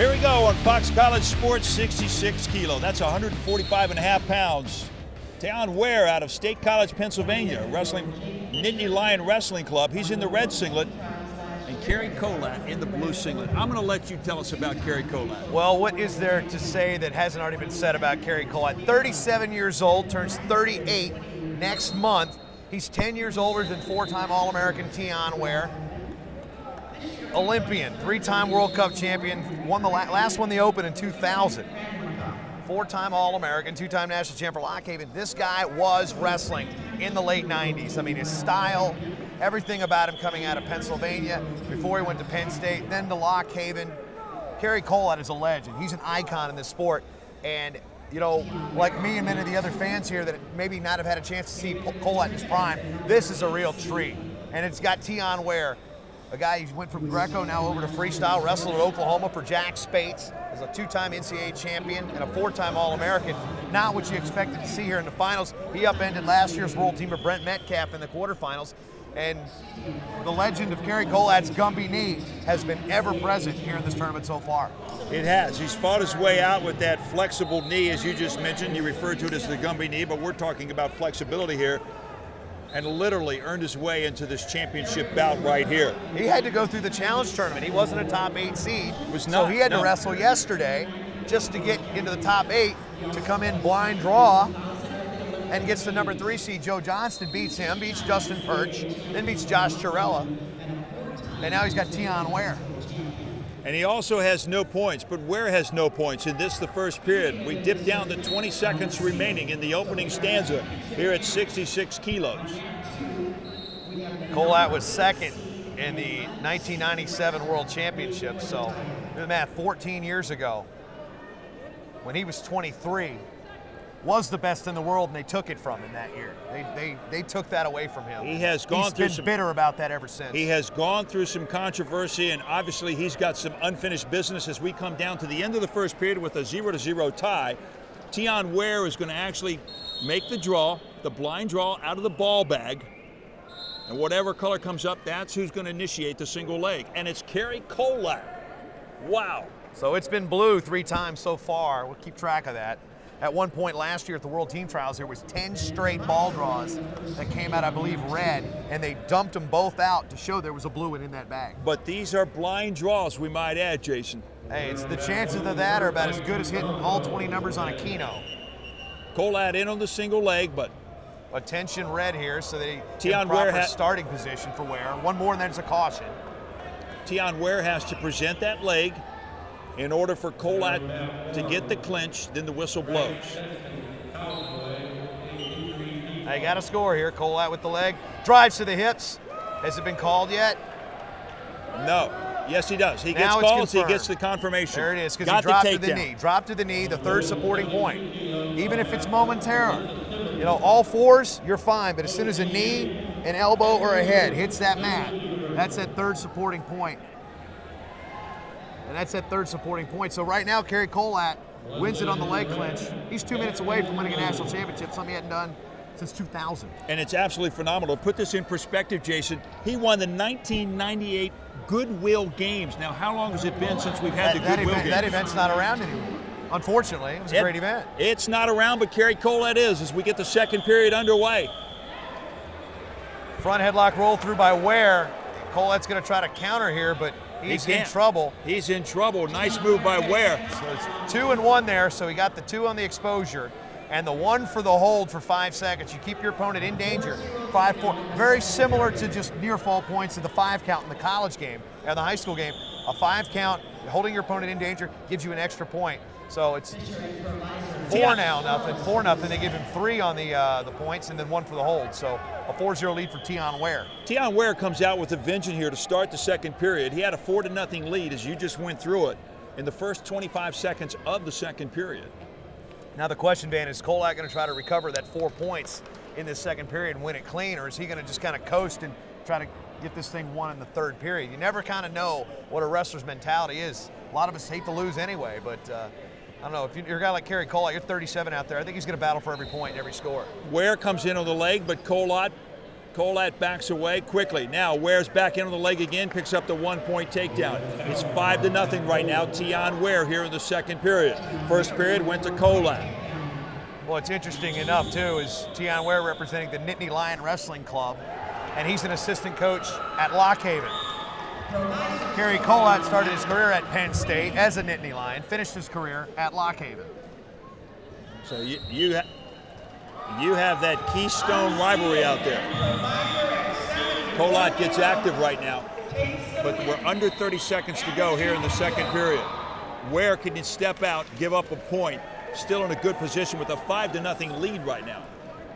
Here we go on Fox College Sports, 66 kilo. That's 145 and a half pounds. Teyon Ware out of State College, Pennsylvania, wrestling Nittany Lion Wrestling Club. He's in the red singlet. And Cary Kolat in the blue singlet. I'm going to let you tell us about Cary Kolat. Well, what is there to say that hasn't already been said about Cary Kolat? 37 years old, turns 38 next month. He's 10 years older than four-time All-American Teyon Ware. Olympian, three-time World Cup champion, won the last one the Open in 2000. Four-time All-American, two-time national champion for Lock Haven. This guy was wrestling in the late 90s. I mean, his style, everything about him coming out of Pennsylvania before he went to Penn State, then to Lock Haven. Cary Kolat is a legend. He's an icon in this sport. And, you know, like me and many of the other fans here that maybe not have had a chance to see Kolat in his prime, this is a real treat. And it's got Teyon Ware, a guy who went from Greco now over to freestyle, wrestled at Oklahoma for Jack Spates as a two-time NCAA champion and a four-time All-American. Not what you expected to see here in the finals. He upended last year's world teamer Brent Metcalf in the quarterfinals. And the legend of Cary Kolat's Gumby knee has been ever present here in this tournament so far. It has. He's fought his way out with that flexible knee, as you just mentioned. You referred to it as the Gumby knee, but we're talking about flexibility here. And literally earned his way into this championship bout right here. He had to go through the challenge tournament. He wasn't a top 8 seed. So he had to wrestle yesterday just to get into the top 8 to come in blind draw. And gets the number 3 seed, Joe Johnston, beats him, beats Justin Perch, then beats Josh Chiarella. And now he's got Teyon Ware. And he also has no points, but Ware has no points in this, the first period. We dip down to 20 seconds remaining in the opening stanza here at 66 kilos. Kolat was second in the 1997 World Championship, so do the math, 14 years ago, when he was 23, was the best in the world, and they took it from him that year. They took that away from him. He has gone through. He's been bitter about that ever since. He has gone through some controversy, and obviously he's got some unfinished business as we come down to the end of the first period with a 0-0 tie. Teyon Ware is going to actually make the draw, the blind draw out of the ball bag, and whatever color comes up, that's who's going to initiate the single leg, and it's Cary Kolat. Wow. So it's been blue 3 times so far. We'll keep track of that. At one point last year at the World Team Trials, there was 10 straight ball draws that came out, I believe, red, and they dumped them both out to show there was a blue one in that bag. But these are blind draws, we might add, Jason. Hey, it's the chances of that are about as good as hitting all 20 numbers on a keno. Kolat in on the single leg, but attention red here, so they Teyon Ware has starting position for Ware. One more, and then it's a caution. Teyon Ware has to present that leg in order for Kolat to get the clinch, then the whistle blows. They got a score here. Kolat with the leg. Drives to the hips. Has it been called yet? No. Yes, he does. He gets calls. He gets the confirmation. There it is, because he dropped to the knee. Dropped to the knee, the third supporting point. Even if it's momentary. You know, all fours, you're fine. But as soon as a knee, an elbow, or a head hits that mat, that's that third supporting point. And that's that third supporting point. So right now, Cary Kolat wins it on the leg clinch. He's 2 minutes away from winning a national championship, something he hadn't done since 2000. And it's absolutely phenomenal. Put this in perspective, Jason. He won the 1998 Goodwill Games. Now, how long has it been since we've had the Goodwill Games? That event's not around anymore, unfortunately. It was a great event. It's not around, but Cary Kolat is as we get the second period underway. Front headlock roll through by Ware. Kolat's going to try to counter here, but he's in trouble. He's in trouble. Nice move by Ware. So it's 2 and 1 there, so he got the 2 on the exposure and the 1 for the hold for 5 seconds. You keep your opponent in danger. 5-4. Very similar to just near fall points in the 5 count in the college game and the high school game. A 5 count, holding your opponent in danger, gives you an extra point. So it's 4 now, nothing. 4-0. They give him 3 on the points and then 1 for the hold. So a 4-0 lead for Teyon Ware. Teyon Ware comes out with a vengeance here to start the second period. He had a 4-0 lead, as you just went through it, in the first 25 seconds of the second period. Now the question, Van, is Kolat going to try to recover that 4 points in this second period and win it clean, or is he going to just kind of coast and try to get this thing won in the third period? You never kind of know what a wrestler's mentality is. A lot of us hate to lose anyway, but I don't know, if you're a guy like Cary Kolat, you're 37 out there. I think he's going to battle for every point and every score. Ware comes in on the leg, but Kolat Kolat backs away quickly. Now Ware's back in on the leg again, picks up the one-point takedown. It's 5-0 right now. Teyon Ware here in the second period. First period went to Kolat. Well, it's interesting enough, too, is Teyon Ware representing the Nittany Lion Wrestling Club, and he's an assistant coach at Lock Haven. Cary Kolat started his career at Penn State as a Nittany Lion, finished his career at Lock Haven. So you have that keystone rivalry out there. Kolat gets active right now, but we're under 30 seconds to go here in the second period. Where can you step out, give up a point, still in a good position with a 5-0 lead right now.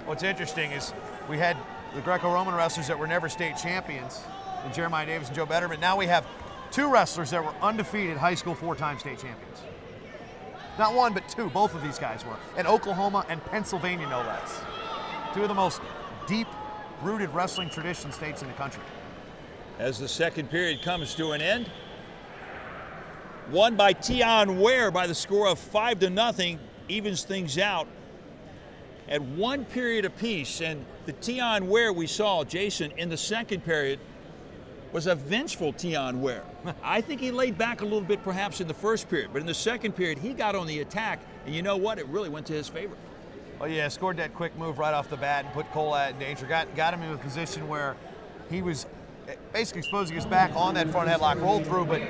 What's interesting is we had the Greco-Roman wrestlers that were never state champions, and Jeremiah Davis and Joe Betterman. Now we have two wrestlers that were undefeated high school four-time state champions. Not one, but two. Both of these guys were. And Oklahoma and Pennsylvania, no less. Two of the most deep-rooted wrestling tradition states in the country. As the second period comes to an end, won by Teyon Ware by the score of 5-0, evens things out at one period apiece. And the Teyon Ware we saw, Jason, in the second period was a vengeful Teyon Ware. I think he laid back a little bit perhaps in the first period, but in the second period he got on the attack, and you know what? It really went to his favor. Oh yeah, scored that quick move right off the bat and put Kolat in danger. Got him in a position where he was basically exposing his back on that front headlock roll through, but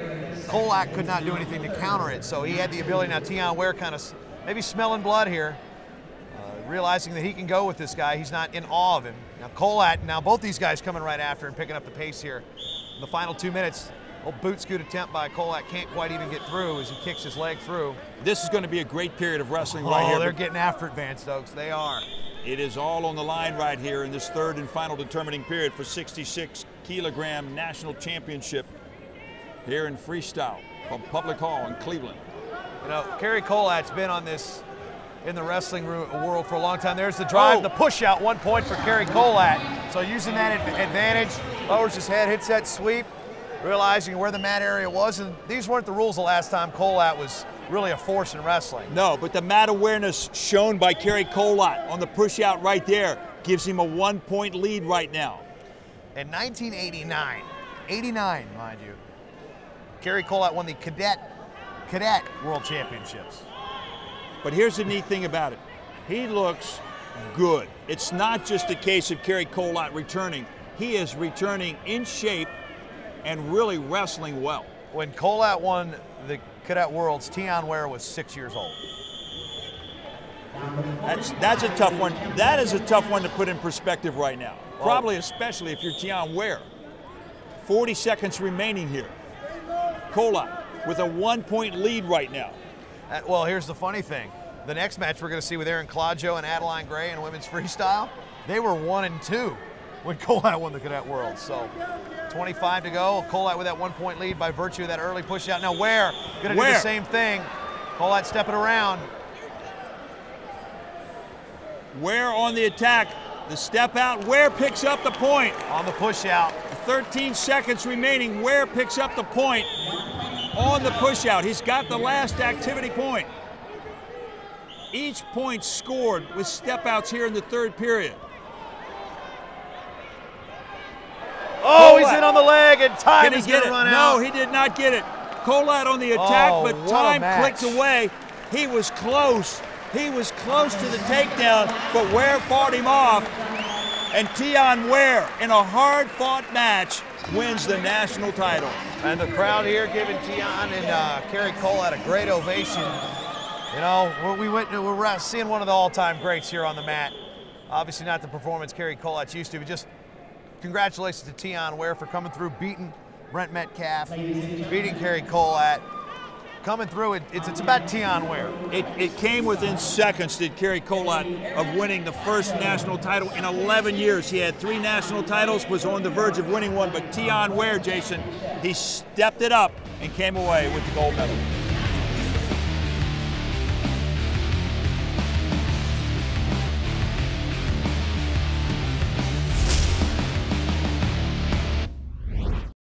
Kolat could not do anything to counter it, so he had the ability. Now Teyon Ware kind of maybe smelling blood here, realizing that he can go with this guy. He's not in awe of him. Now Kolat, now both these guys coming right after and picking up the pace here. In the final 2 minutes, a boot scoot attempt by Kolat, can't quite even get through as he kicks his leg through. This is going to be a great period of wrestling right here. Oh, they're getting after it, Van Stokes. They are. It is all on the line right here in this third and final determining period for 66-kilogram national championship here in freestyle from Public Hall in Cleveland. You know, Cary Kolat's been on this in the wrestling world for a long time. There's the drive, the push out, 1 point for Cary Kolat. So using that advantage, lowers his head, hits that sweep, realizing where the mat area was. And these weren't the rules the last time Kolat was really a force in wrestling. No, but the mat awareness shown by Cary Kolat on the push out right there gives him a 1 point lead right now. In 1989, 89 mind you, Cary Kolat won the cadet world championships. But here's the neat thing about it. He looks good. It's not just a case of Cary Kolat returning. He is returning in shape and really wrestling well. When Kolat won the Cadet Worlds, Teyon Ware was 6 years old. That's a tough one. That is a tough one to put in perspective right now. Probably especially if you're Teyon Ware. 40 seconds remaining here. Kolat with a 1 point lead right now. Well, here's the funny thing. The next match we're going to see with Aaron Klodjo and Adeline Gray in women's freestyle, they were 1 and 2 when Kolat won the Cadet World. So 25 to go. Kolat with that 1 point lead by virtue of that early push out. Now Ware going to do the same thing. Kolat stepping around. Ware on the attack. The step out. Ware picks up the point. On the push out. 13 seconds remaining. Ware picks up the point on the push out. He's got the last activity point. Each point scored with step outs here in the third period. Oh, Kolat. He's in on the leg, and time is going to run out. No, he did not get it. Kolat on the attack, but time clicked away. He was close. He was close to the takedown, but Ware fought him off. And Teyon Ware, in a hard-fought match, wins the national title. And the crowd here giving Teyon and Cary Kolat a great ovation. You know, we're seeing one of the all-time greats here on the mat. Obviously not the performance Cary Kolat's used to, but just congratulations to Teyon Ware for coming through, beating Brent Metcalf, beating Cary Kolat. Coming through, it's about Teyon Ware. It came within seconds, did Cary Kolat, of winning the first national title in 11 years. He had 3 national titles, was on the verge of winning one, but Teyon Ware, Jason, he stepped it up and came away with the gold medal.